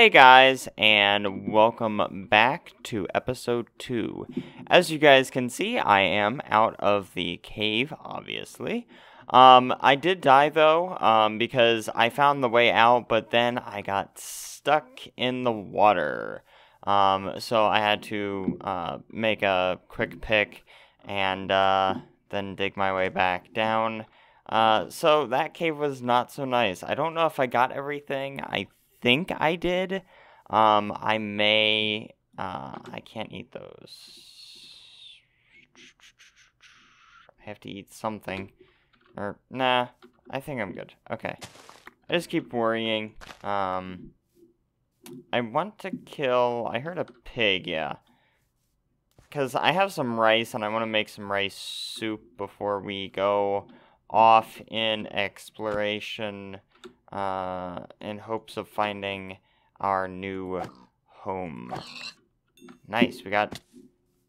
Hey guys, and welcome back to episode 2. As you guys can see, I am out of the cave, obviously. I did die though, because I found the way out, but then I got stuck in the water. So I had to make a quick pick and then dig my way back down. So that cave was not so nice. I don't know if I got everything. I think I did. I may, I can't eat those. I have to eat something. Or, nah, I think I'm good. Okay. I just keep worrying. I want to kill, I heard a pig, yeah. Because I have some rice and I want to make some rice soup before we go off in exploration. In hopes of finding our new home. Nice, we got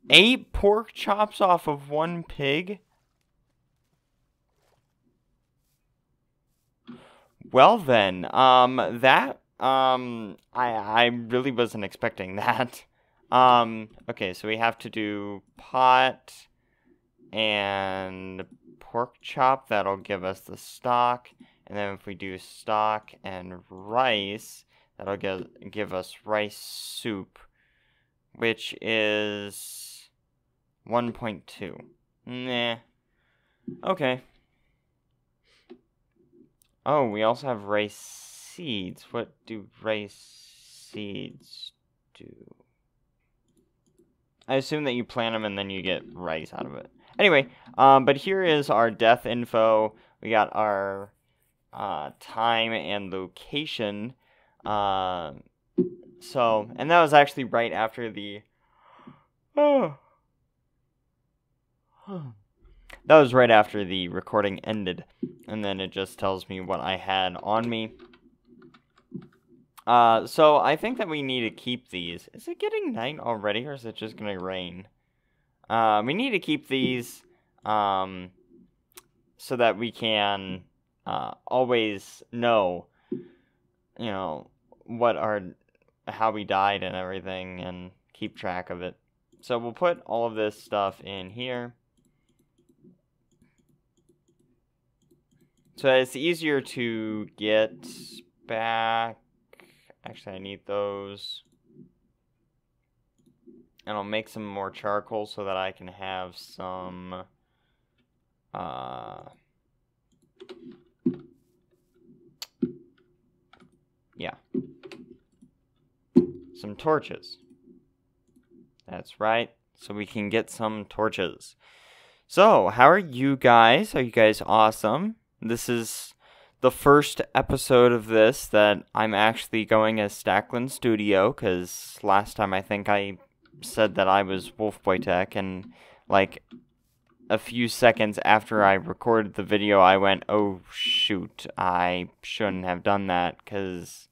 8 pork chops off of 1 pig. Well then, I really wasn't expecting that. Okay, so we have to do pot and pork chop. That'll give us the stock. And then if we do stock and rice, that'll give us rice soup, which is 1.2. Nah. Okay. Oh, we also have rice seeds. What do rice seeds do? I assume that you plant them and then you get rice out of it. Anyway, but here is our death info. We got our time and location, so, and that was actually right after the, that was right after the recording ended, and then it just tells me what I had on me. So I think that we need to keep these. Is it getting night already, or is it just gonna rain? We need to keep these, so that we can always know, you know, what our, how we died and everything, and keep track of it. So we'll put all of this stuff in here, so it's easier to get back. Actually, I need those, and I'll make some more charcoal so that I can have some, yeah, some torches. That's right. So we can get some torches. So how are you guys? Are you guys awesome? This is the first episode of this that I'm actually going as Stacklin Studio, because last time I think I said that I was Wolfboy Tech, and like a few seconds after I recorded the video I went, oh shoot, I shouldn't have done that, because,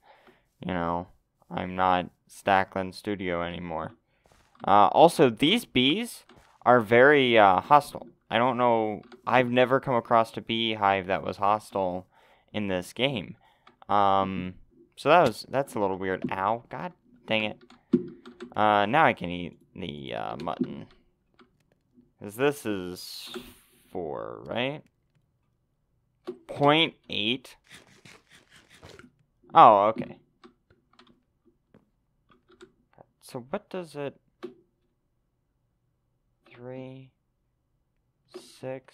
you know, I'm not Stacklin Studio anymore. Also, these bees are very hostile. I don't know, I've never come across a beehive that was hostile in this game. So that's a little weird. Ow, god dang it. Now I can eat the mutton. Because this is 4, right? 0.8? Oh, okay. So what does it... 3, 6...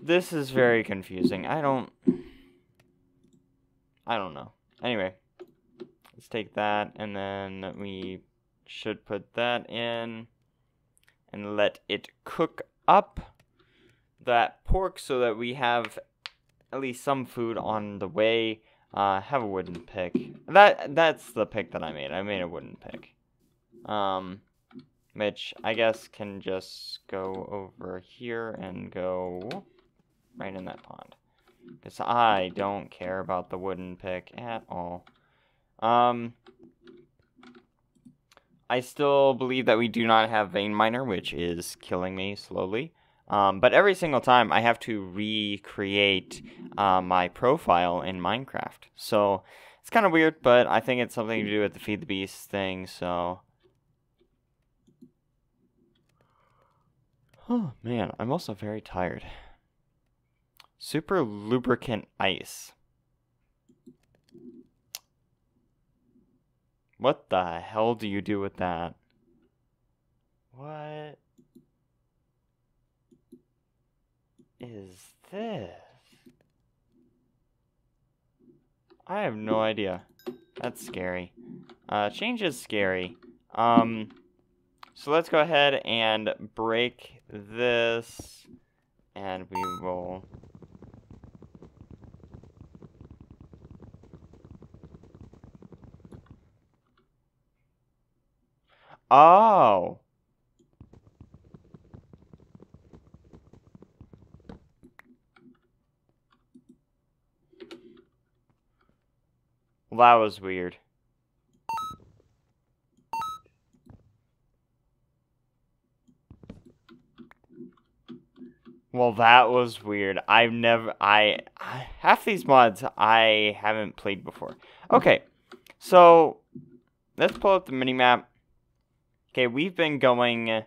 This is very confusing. I don't know. Anyway, let's take that, and then we should put that in and let it cook up that pork so that we have at least some food on the way. Have a wooden pick. That's the pick that I made. I made a wooden pick. Which I guess can just go over here and go right in that pond. Because I don't care about the wooden pick at all. I still believe that we do not have vein miner, which is killing me slowly. But every single time I have to recreate my profile in Minecraft. So it's kind of weird, but I think it's something to do with the Feed the Beast thing, so... Oh, man, I'm also very tired. Super lubricant ice. What the hell do you do with that? What is this? I have no idea. That's scary. Change is scary. So let's go ahead and break this, and we will... Oh! Well, that was weird. Well, that was weird. I've never... half these mods I haven't played before. Okay, so let's pull up the minimap. Okay, we've been going in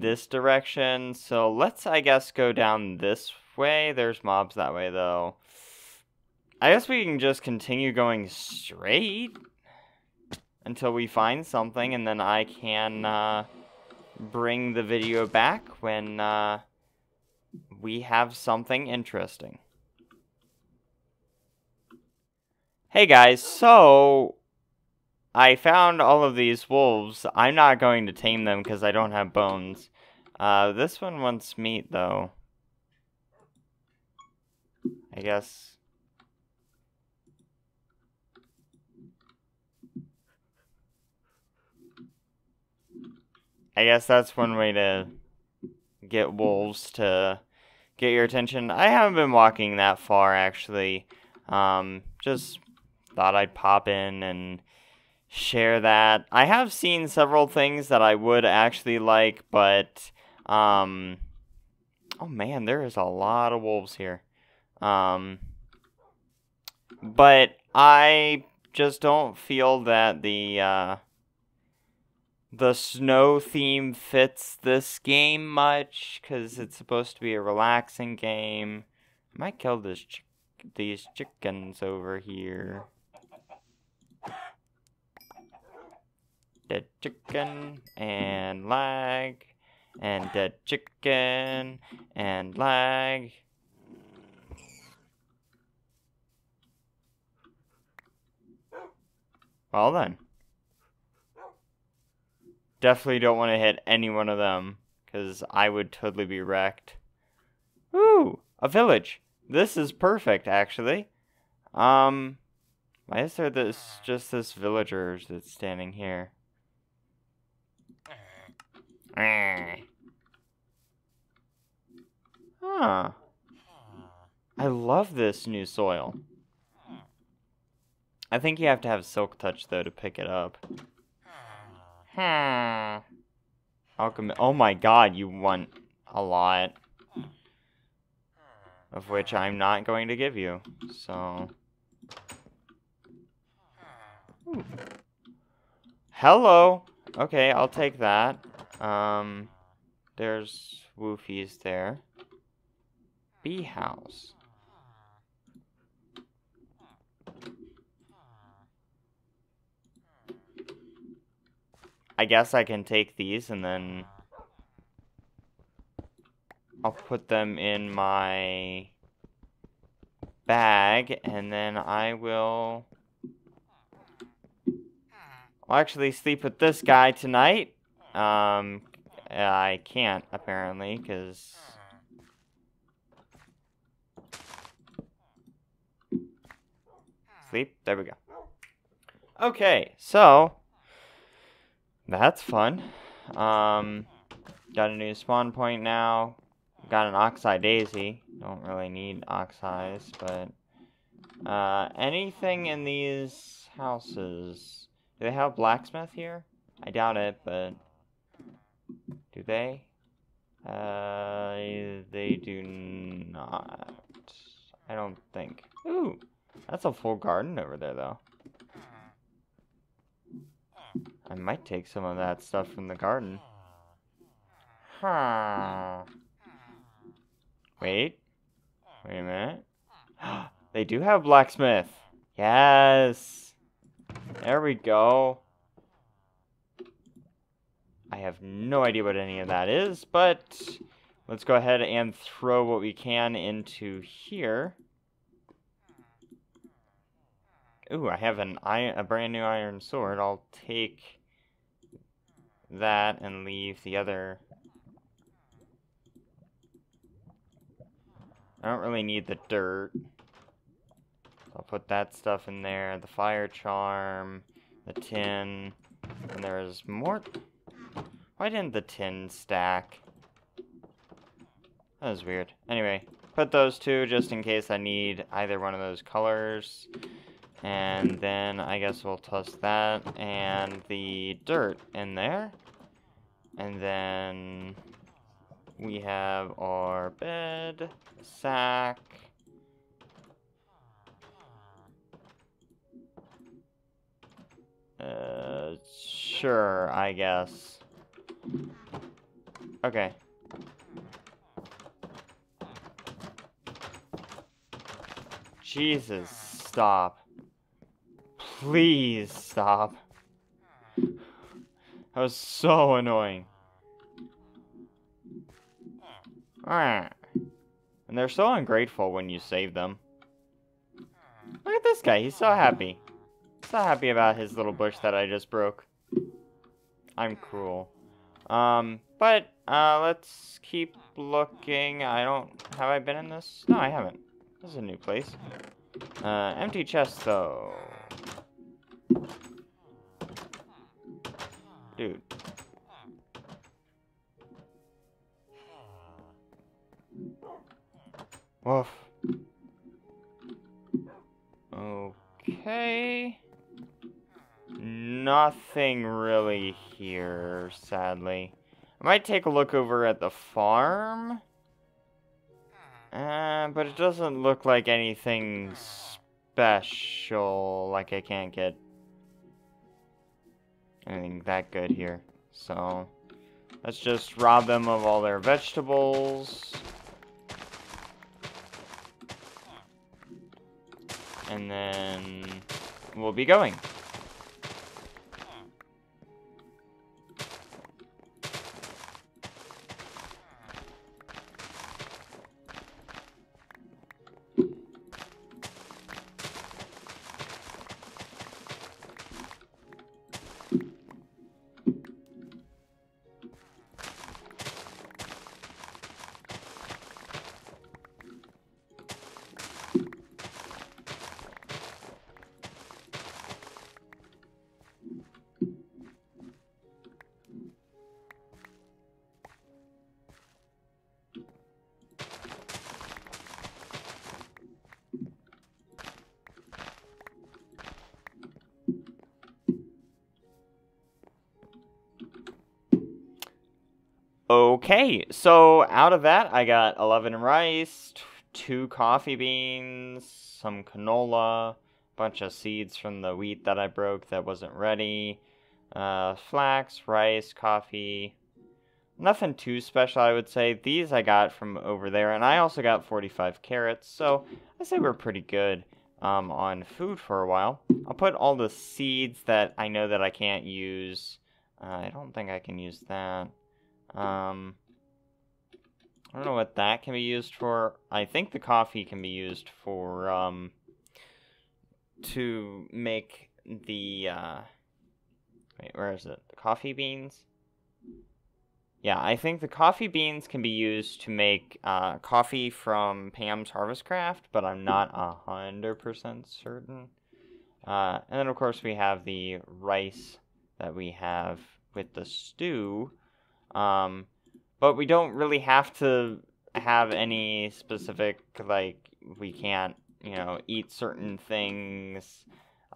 this direction, so let's, I guess, go down this way. There's mobs that way, though. I guess we can just continue going straight until we find something, and then I can bring the video back when we have something interesting. Hey, guys, so... I found all of these wolves. I'm not going to tame them because I don't have bones. This one wants meat, though. I guess. I guess that's one way to get wolves to get your attention. I haven't been walking that far, actually. Just thought I'd pop in and... share that. I have seen several things that I would actually like, but, oh man, there is a lot of wolves here. But I just don't feel that the snow theme fits this game much, because it's supposed to be a relaxing game. I might kill this these chickens over here. Dead chicken and lag and dead chicken and lag. Well then. Definitely don't want to hit any one of them because I would totally be wrecked. Woo! A village. This is perfect actually. Why is there just this villager that's standing here? Huh. I love this new soil. I think you have to have silk touch though to pick it up. Huh. Oh my god, you want a lot. Of which I'm not going to give you. So. Ooh. Hello. Okay, I'll take that. There's woofies there. Bee house. I guess I can take these and then I'll put them in my bag and then I will actually sleep with this guy tonight. I can't, apparently, because... Sleep. There we go. Okay, so... That's fun. Got a new spawn point now. Got an oxeye daisy. Don't really need oxeyes, but... anything in these houses? Do they have blacksmith here? I doubt it, but... Do they? They do not. I don't think. Ooh, that's a full garden over there, though. I might take some of that stuff from the garden. Huh. Wait a minute. They do have blacksmith. Yes. There we go. I have no idea what any of that is, but let's go ahead and throw what we can into here. Ooh, I have a brand new iron sword. I'll take that and leave the other. I don't really need the dirt. I'll put that stuff in there. The fire charm, the tin, and there's more. Why didn't the tin stack? That was weird. Anyway, put those two just in case I need either one of those colors. And then I guess we'll toss that and the dirt in there. And then we have our bed, sack. Sure, I guess. Okay. Jesus, stop. Please stop. That was so annoying. And they're so ungrateful when you save them. Look at this guy, he's so happy. So happy about his little bush that I just broke. I'm cruel. But let's keep looking. Have I been in this? No, I haven't. This is a new place. Empty chest, though. Dude. Woof. Okay. Nothing really here, sadly. I might take a look over at the farm. But it doesn't look like anything special. Like I can't get anything that good here. So let's just rob them of all their vegetables. And then we'll be going. Okay, so out of that, I got 11 rice, 2 coffee beans, some canola, a bunch of seeds from the wheat that I broke that wasn't ready, flax, rice, coffee. Nothing too special, I would say. These I got from over there, and I also got 45 carrots, so I say we're pretty good on food for a while. I'll put all the seeds that I know that I can't use. I don't think I can use that. I don't know what that can be used for. I think the coffee can be used for, to make the, wait, where is it? The coffee beans? Yeah, I think the coffee beans can be used to make, coffee from Pam's Harvest Craft, but I'm not 100% certain. And then of course we have the rice that we have with the stew. But we don't really have to have any specific, like, we can't, you know, eat certain things.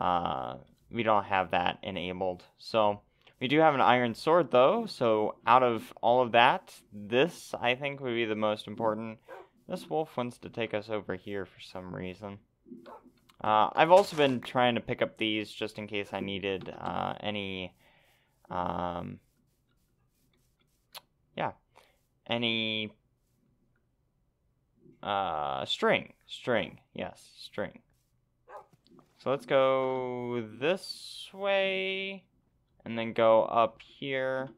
We don't have that enabled. So We do have an iron sword, though, so out of all of that, this, I think, would be the most important. This wolf wants to take us over here for some reason. I've also been trying to pick up these just in case I needed string. So let's go this way, and then go up here,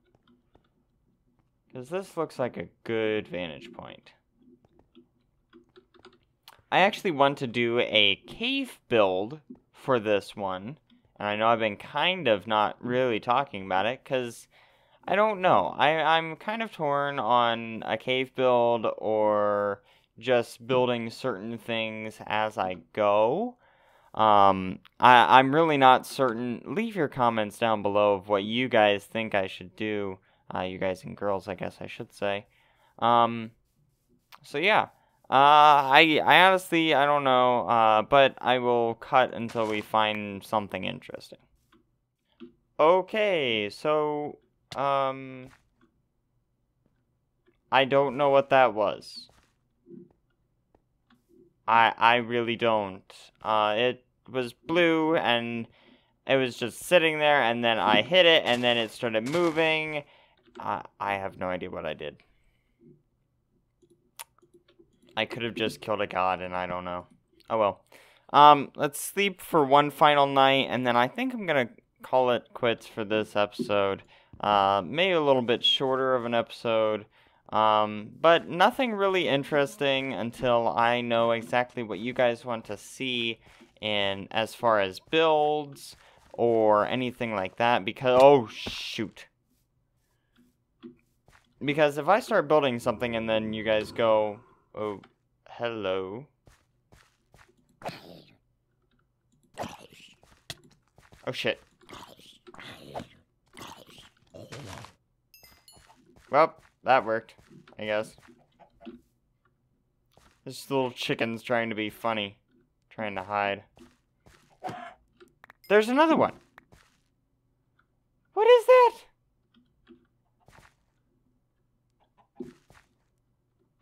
because this looks like a good vantage point. I actually want to do a cave build for this one, and I know I've been kind of not really talking about it, because I don't know. I'm kind of torn on a cave build or just building certain things as I go. I'm really not certain. Leave your comments down below of what you guys think I should do. You guys and girls, I guess I should say. So yeah. I honestly, I don't know, but I will cut until we find something interesting. Okay, so, I don't know what that was. I really don't. It was blue, and it was just sitting there, and then I hit it, and then it started moving. I have no idea what I did. I could have just killed a god, and I don't know. Oh, well. Let's sleep for one final night, and then I think I'm going to call it quits for this episode. Maybe a little bit shorter of an episode, but nothing really interesting until I know exactly what you guys want to see in as far as builds or anything like that, because... Oh, shoot. Because if I start building something and then you guys go... Oh, hello. Oh, shit. Well, that worked, I guess. This little chicken's trying to be funny. Trying to hide. There's another one. What is that?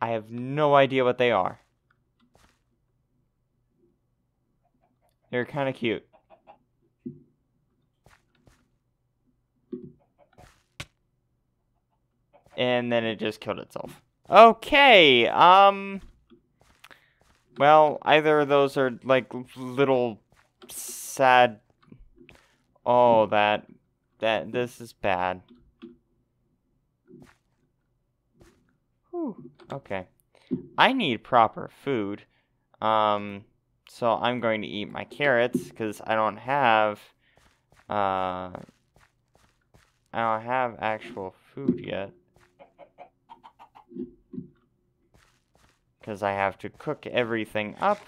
I have no idea what they are. They're kind of cute. And then it just killed itself. Okay, well, either of those are, like, little sad... Oh, this is bad. Whew. Okay, I need proper food, so I'm going to eat my carrots, because I don't have actual food yet, because I have to cook everything up.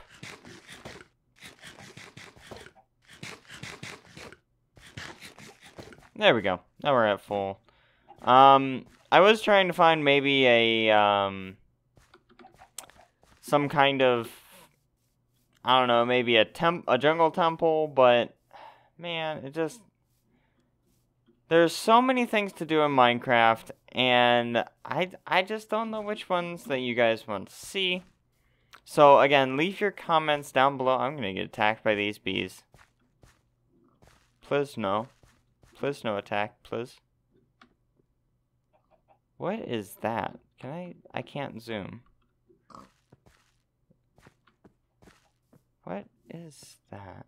There we go, now we're at full. I was trying to find maybe a, some kind of, I don't know, maybe a jungle temple, but, man, it just, there's so many things to do in Minecraft, and I just don't know which ones that you guys want to see. So, again, leave your comments down below. I'm going to get attacked by these bees. Please, no. Please, no attack, please. What is that? Can I can't zoom. What is that?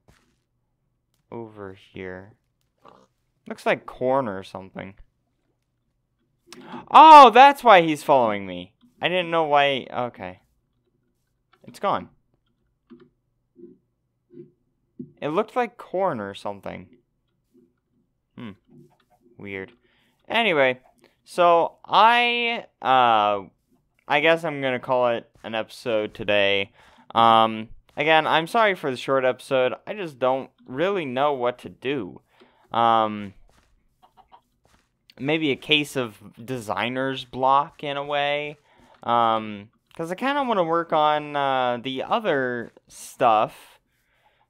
Over here. Looks like corn or something. Oh, that's why he's following me. I didn't know why. Okay. It's gone. It looked like corn or something. Hmm. Weird. Anyway. So, I guess I'm going to call it an episode today. Again, I'm sorry for the short episode. I just don't really know what to do. Maybe a case of designer's block in a way. Because I kind of want to work on the other stuff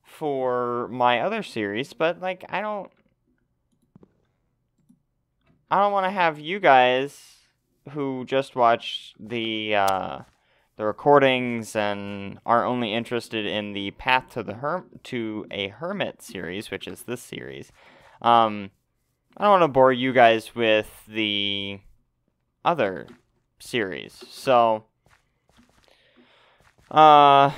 for my other series. But, like, I don't... I don't want to have you guys who just watch the recordings and are only interested in the Path to the Hermit series, which is this series. I don't want to bore you guys with the other series. So, but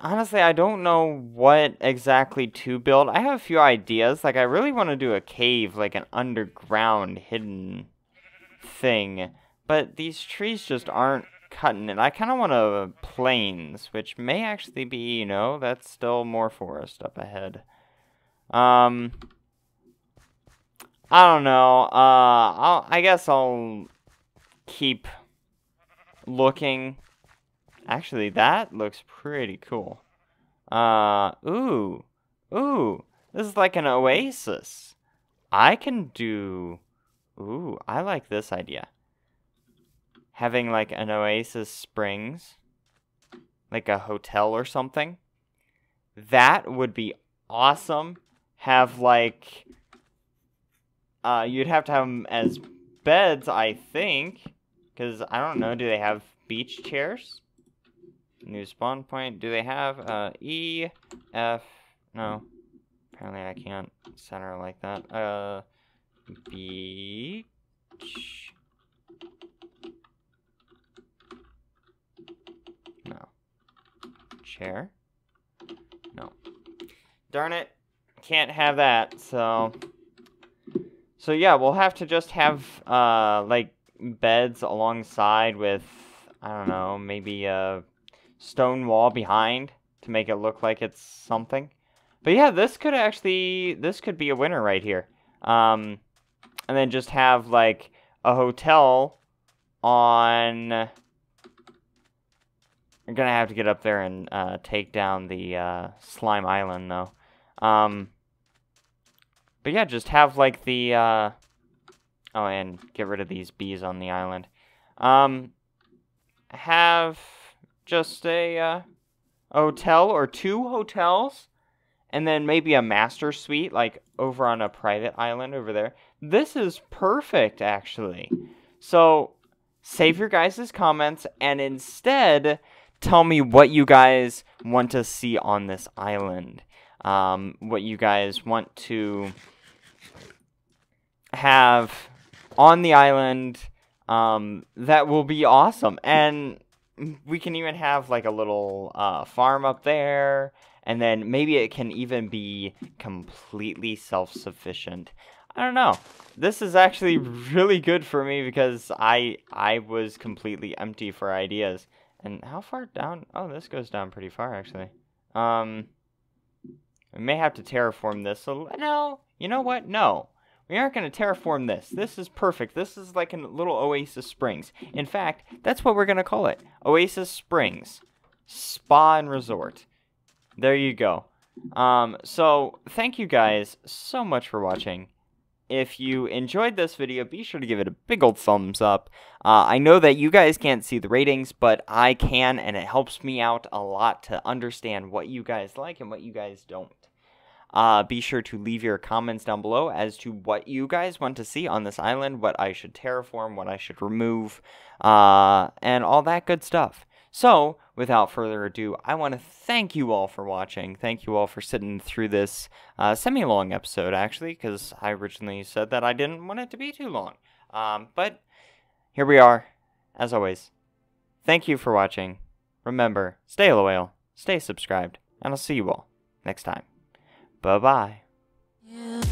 honestly, I don't know what exactly to build. I have a few ideas. Like, I really want to do a cave, like an underground hidden thing. But these trees just aren't cutting it. I kind of want a plains, which may actually be, you know, that's still more forest up ahead. I don't know. I guess I'll keep looking. Actually, that looks pretty cool. Ooh, this is like an oasis. I can do... Ooh, I like this idea. Having like an Oasis Springs, like a hotel or something. That would be awesome. Have like... you'd have to have them as beds, I think. Because, I don't know, do they have beach chairs? New spawn point. Do they have E, F? No. Apparently I can't center like that. Beach. No. Chair? No. Darn it. Can't have that, so... So yeah, we'll have to just have, like, beds alongside with, I don't know, maybe a stone wall behind to make it look like it's something. But yeah, this could actually, this could be a winner right here. And then just have, like, a hotel on... I'm gonna have to get up there and take down the slime island, though. But yeah, just have, like, the, oh, and get rid of these bees on the island. Have just a, hotel or two hotels, and then maybe a master suite, like, over on a private island over there. This is perfect, actually. So, save your guys' comments, and instead, tell me what you guys want to see on this island. What you guys want to... have on the island. That will be awesome, and we can even have like a little farm up there, and then maybe it can even be completely self-sufficient. I don't know, this is actually really good for me because I was completely empty for ideas. And how far down? Oh, this goes down pretty far actually. We may have to terraform this. So no, you know what, no, we aren't going to terraform this. This is perfect. This is like a little Oasis Springs. In fact, that's what we're going to call it. Oasis Springs Spa and Resort. There you go. So, thank you guys so much for watching. If you enjoyed this video, be sure to give it a big old thumbs up. I know that you guys can't see the ratings, but I can, and it helps me out a lot to understand what you guys like and what you guys don't. Be sure to leave your comments down below as to what you guys want to see on this island, what I should terraform, what I should remove, and all that good stuff. So, without further ado, I want to thank you all for watching. Thank you all for sitting through this semi-long episode, actually, because I originally said that I didn't want it to be too long. But here we are, as always. Thank you for watching. Remember, stay loyal, stay subscribed, and I'll see you all next time. Bye-bye.